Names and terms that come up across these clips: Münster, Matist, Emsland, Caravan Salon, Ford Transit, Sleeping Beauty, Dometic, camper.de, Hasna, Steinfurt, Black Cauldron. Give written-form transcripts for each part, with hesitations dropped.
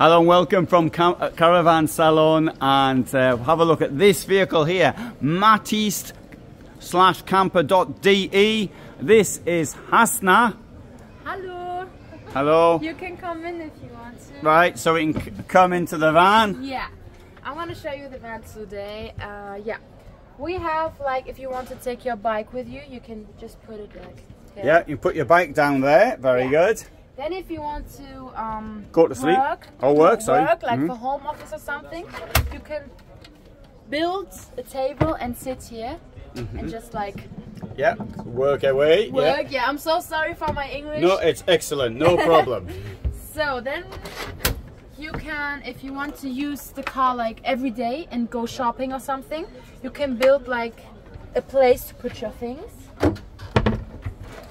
Hello and welcome from Caravan Salon, and have a look at this vehicle here, Matist / camper.de. This is Hasna. Hello. Hello. You can come in if you want to. Right, so we can come into the van. Yeah, I want to show you the van today. We have, like, if you want to take your bike with you, you can just put it like there. Yeah, you put your bike down there. Very good. Then if you want to go to sleep or work, like for home office or something, you can build a table and sit here and just like... Yeah, work away. Work, yeah. I'm so sorry for my English. No, it's excellent. No problem. So then you can, if you want to use the car like every day and go shopping or something, you can build like a place to put your things.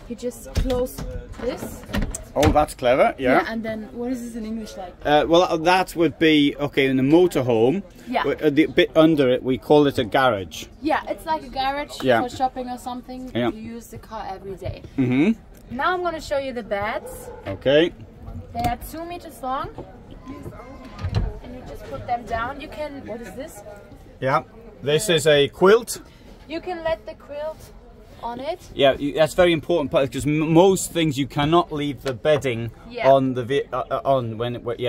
You just close this. Oh, that's clever, yeah. And then, what is this in English like? Well, that would be, okay, in the motorhome, the bit under it, we call it a garage. Yeah, it's like a garage for shopping or something. Yeah. You use the car every day. Now I'm going to show you the beds. Okay. They are 2 meters long. And you just put them down. You can, what is this? Yeah, this is a quilt. You can let the quilt... on it. Yeah, that's very important part, because most things you cannot leave the bedding on the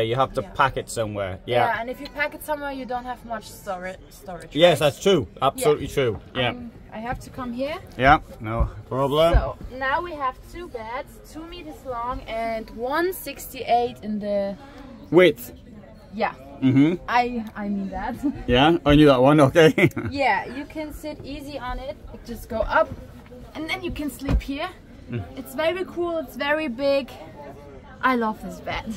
you have to pack it somewhere. Yeah. Yeah, and if you pack it somewhere, you don't have much storage. Yes, that's true. Absolutely true. Yeah. I have to come here. Yeah, no problem. So now we have two beds, 2 meters long and 168 in the width. Yeah. I mean that. Yeah, I knew that one. Okay. Yeah, you can sit easy on it. Just go up. And then you can sleep here. It's very cool, it's very big. I love this bed.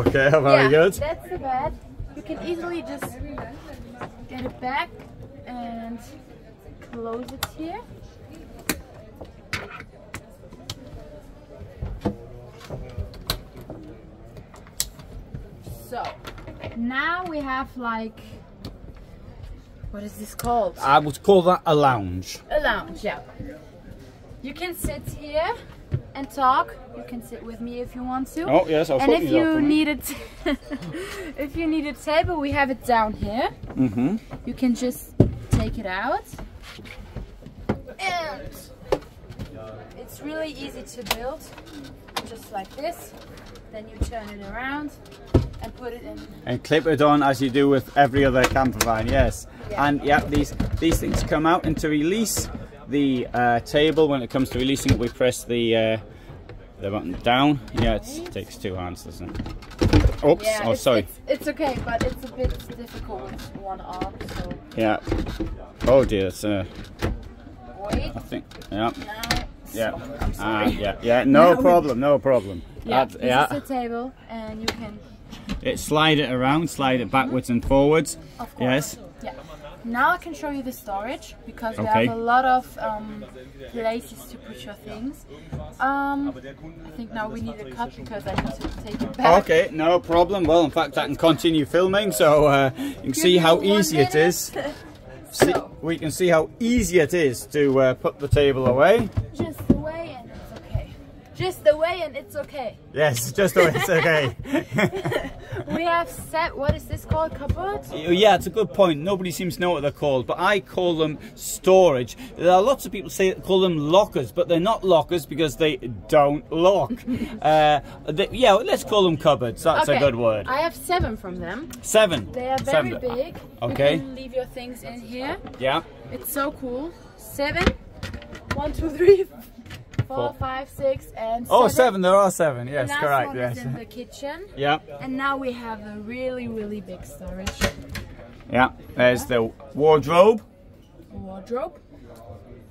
Okay, very good. That's the bed. You can easily just get it back and close it here. So, now we have like... what is this called? I would call that a lounge. A lounge, yeah. You can sit here and talk. You can sit with me if you want to. Oh yes, I'll sit. And if you need a table, we have it down here. You can just take it out, and it's really easy to build, just like this. Then you turn it around and put it in. And clip it on as you do with every other camper van. Yes, yeah. And yeah, these things come out, and to release the table, when it comes to releasing it, we press the button down. Yeah, it takes two hands, doesn't it? Oops, yeah, oh sorry. It's okay, but it's a bit difficult with one arm, so... Yeah. Oh dear, it's wait. I think, yeah. No. Yeah. No problem, no problem. Yeah, this is the table, and you can... slide it around, slide it backwards and forwards. Of course. Yes. Yeah. Now I can show you the storage, because we have a lot of places to put your things. I think now we need a cut, because I need to take it back. Okay, no problem. Well, in fact, I can continue filming, so you can see how easy it is. We can see how easy it is to put the table away. Just the way, and it's okay. Just the way, and it's okay. Yes, just the way, it's okay. We have set, what is this called, cupboard? Yeah, it's a good point. Nobody seems to know what they're called, but I call them storage. There are lots of people call them lockers, but they're not lockers because they don't lock. Yeah, let's call them cupboards. That's a good word. I have 7 from them. 7? They are very big. Okay. You can leave your things in here. Yeah. It's so cool. 7. 1, 2, 3, 4, 5, 6, and 7. Oh, 7. There are 7. Yes, the last correct. One yes. Is in the kitchen. Yeah. And now we have a really, really big storage. Yeah. There's the wardrobe.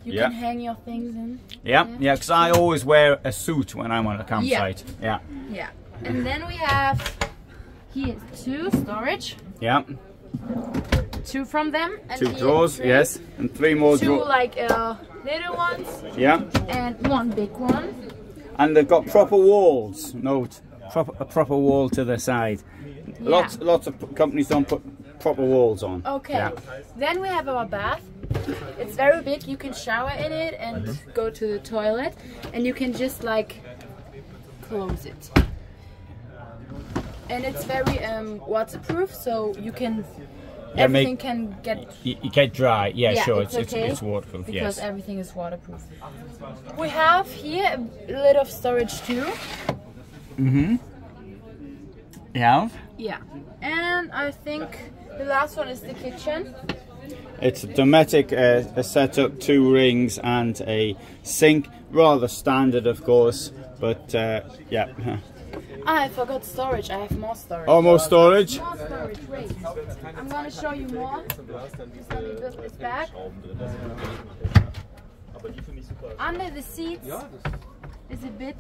You can hang your things in. Yeah. Yeah. Because I always wear a suit when I'm on a campsite. Yeah. Yeah. Yeah. And then we have here 2 storage. Yeah. 2 from them. And 2 drawers. 3. Yes. And 3 more drawers. 2 like. Little ones, yeah, and 1 big one. And they've got proper walls. Note a proper wall to the side. Yeah. Lots of companies don't put proper walls on. Okay. Yeah. Then we have our bath. It's very big. You can shower in it and go to the toilet, and you can just like close it. and it's very waterproof, so you can everything can get dry. Yeah, yeah, sure, it's waterproof because everything is waterproof. We have here a little of storage too. Mhm. Yeah. Yeah, and I think the last one is the kitchen. It's a Dometic setup, 2 rings and a sink. Rather standard, of course, but yeah. I forgot storage. I have more storage. Oh, more storage? More storage. Wait, I'm gonna show you more. This bag. Under the seats is a bit.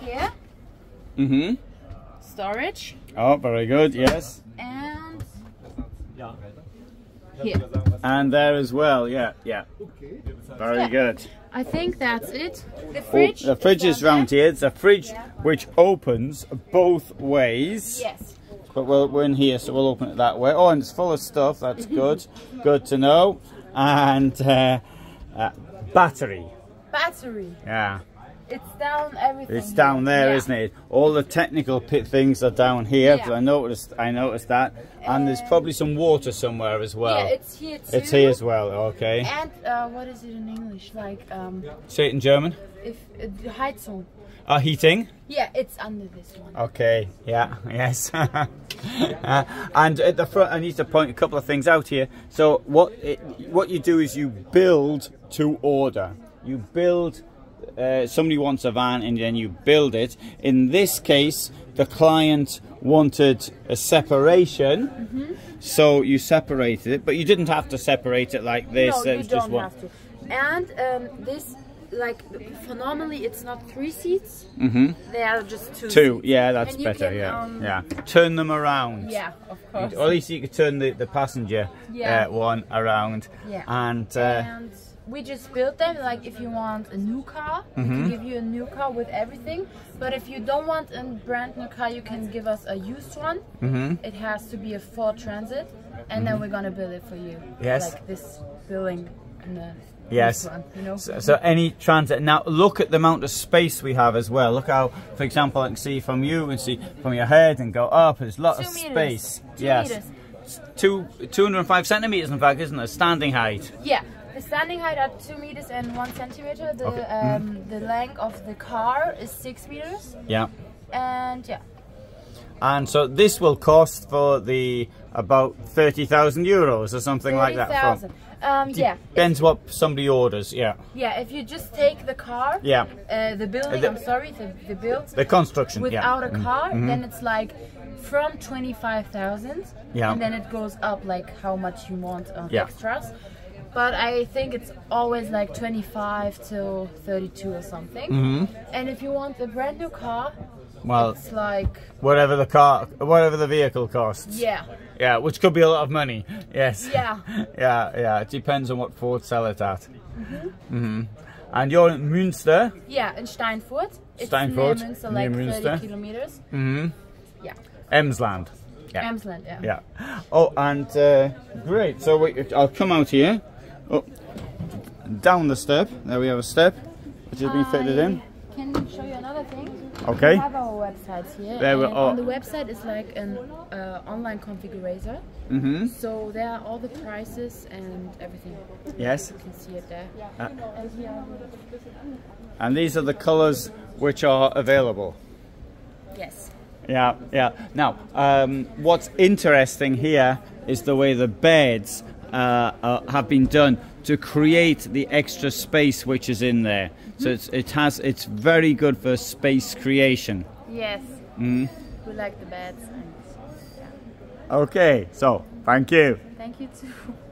Here. Mhm. Storage. Oh, very good. Yes. And here. And there as well. Yeah, yeah. Very good. I think that's it. The fridge. The fridge is round here. It's a fridge which opens both ways. Yes. But we're in here, so we'll open it that way. Oh, and it's full of stuff. That's good. Good to know. And battery. Battery. Yeah. It's down everything. It's down there, isn't it? All the technical things are down here. Yeah. I noticed that. And there's probably some water somewhere as well. Yeah, it's here too. It's here as well. Okay. And what is it in English? Like say it in German. If Heizung. Heating. Yeah, it's under this one. Okay. Yeah. Yes. And at the front, I need to point a couple of things out here. So what you do is you build to order. You build. Somebody wants a van and then you build it. In this case, the client wanted a separation, so you separated it, but you didn't have to separate it like this. No, you don't have to. And this, like, for normally it's not 3 seats, they are just 2 seats. Yeah, that's better. Yeah, yeah. Turn them around. Yeah, of course. Or at least you could turn the passenger one around. Yeah. And we just built them. Like if you want a new car, we can give you a new car with everything. But if you don't want a brand new car, you can give us a used one. It has to be a Ford Transit, and then we're gonna build it for you. Yes. Like this building. And the one, you know? So any Transit. Now look at the amount of space we have as well. Look how, for example, I can see from you and see from your head and go up. There's a lot of space. 2 meters. 205 centimeters, in fact, isn't it? Standing height. Yeah. The standing height are 2 meters and 1 centimeter. The the length of the car is 6 meters. Yeah. And so this will cost for the about 30,000 euros or something like that. Yeah. Depends what somebody orders. Yeah. Yeah. If you just take the car. Yeah. The building. I'm sorry. The build. The construction. Without a car, then it's like from 25,000. Yeah. And then it goes up like how much you want extras. But I think it's always like 25 to 32 or something. And if you want a brand new car, well, it's like whatever the car, whatever the vehicle costs. Yeah. Yeah, which could be a lot of money. Yes. Yeah. It depends on what Ford sell it at. And you're in Münster. Yeah, in Steinfurt. It's Steinfurt. Near Münster, like near Münster. 30 kilometers. Yeah. Emsland. Yeah. Emsland. Yeah. Yeah. Oh, and great. So I'll come out here. Oh, down the step. There we have a step which has been fitted in. Can show you another thing. Okay. We have our websites here. There we are. On the website is like an online configurator. So there are all the prices and everything. Yes. You can see it there. And these are the colors which are available. Yes. Yeah, yeah. Now, what's interesting here is the way the beds have been done to create the extra space which is in there. So it's very good for space creation. Yes. We like the beds. Okay, so thank you. Thank you too.